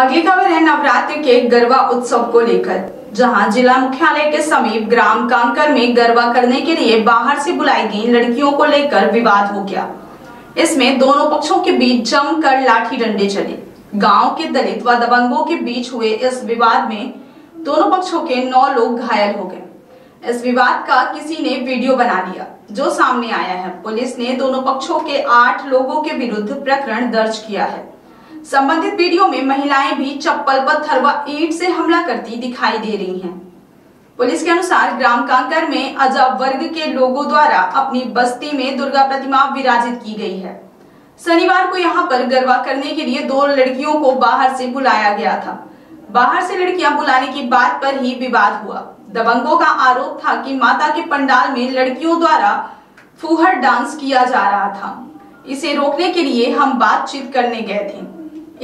अगली खबर है नवरात्र के गरबा उत्सव को लेकर, जहां जिला मुख्यालय के समीप ग्राम कांकर में गरबा करने के लिए बाहर से बुलाई गई लड़कियों को लेकर विवाद हो गया। इसमें दोनों पक्षों के बीच जमकर लाठी डंडे चले। गांव के दलित व दबंगों के बीच हुए इस विवाद में दोनों पक्षों के 9 लोग घायल हो गए। इस विवाद का किसी ने वीडियो बना लिया, जो सामने आया है। पुलिस ने दोनों पक्षों के 8 लोगों के विरुद्ध प्रकरण दर्ज किया है। संबंधित वीडियो में महिलाएं भी चप्पल, पत्थर व ईंट से हमला करती दिखाई दे रही हैं। पुलिस के अनुसार ग्राम कांकर में अजब वर्ग के लोगों द्वारा अपनी बस्ती में दुर्गा प्रतिमा विराजित की गई है। शनिवार को यहां पर गरबा करने के लिए 2 लड़कियों को बाहर से बुलाया गया था। बाहर से लड़कियां बुलाने की बात पर ही विवाद हुआ। दबंगों का आरोप था कि माता के पंडाल में लड़कियों द्वारा फूहड़ डांस किया जा रहा था। इसे रोकने के लिए हम बातचीत करने गए थे।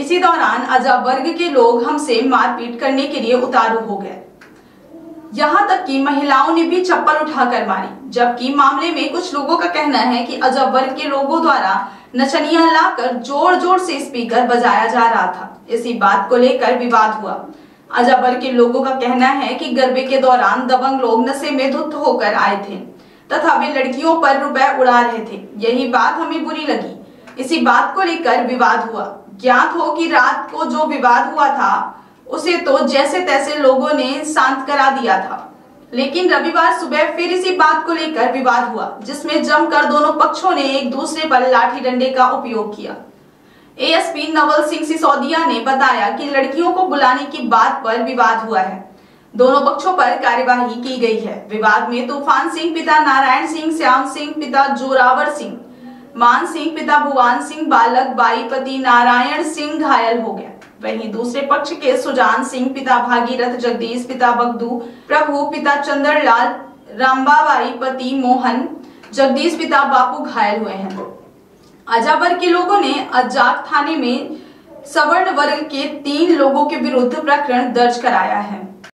इसी दौरान अजब वर्ग के लोग हमसे मारपीट करने के लिए उतारू हो गए। यहाँ तक कि महिलाओं ने भी चप्पल उठाकर मारी। जबकि मामले में कुछ लोगों का कहना है कि अजब वर्ग के लोगों द्वारा नचनियां लाकर जोर जोर से स्पीकर बजाया जा रहा था। इसी बात को लेकर विवाद हुआ। अजब वर्ग के लोगों का कहना है कि गरबे के दौरान दबंग लोग नशे में धुत होकर आए थे तथा वे लड़कियों पर रुपए उड़ा रहे थे। यही बात हमें बुरी लगी। इसी बात को लेकर विवाद हुआ। ज्ञात हो कि रात को जो विवाद हुआ था उसे तो जैसे तैसे लोगों ने शांत करा दिया था, लेकिन रविवार सुबह फिर इसी बात को लेकर विवाद हुआ, जिसमें जमकर दोनों पक्षों ने एक दूसरे पर लाठी डंडे का उपयोग किया। एएसपी नवल सिंह सिसोदिया ने बताया कि लड़कियों को बुलाने की बात पर विवाद हुआ है। दोनों पक्षों पर कार्यवाही की गई है। विवाद में तूफान सिंह पिता नारायण सिंह, श्याम सिंह पिता जोरावर सिंह, मान सिंह पिता भुवान सिंह, बालक बाई पति नारायण सिंह घायल हो गया। वहीं दूसरे पक्ष के सुजान सिंह पिता भागीरथ, जगदीश पिता बग्दू, प्रभु पिता चंद्रलाल, रामबा बाई पति मोहन, जगदीश पिता बापू घायल हुए हैं। अजब वर्ग के लोगों ने अजाक थाने में सवर्ण वर्ग के 3 लोगों के विरुद्ध प्रकरण दर्ज कराया है।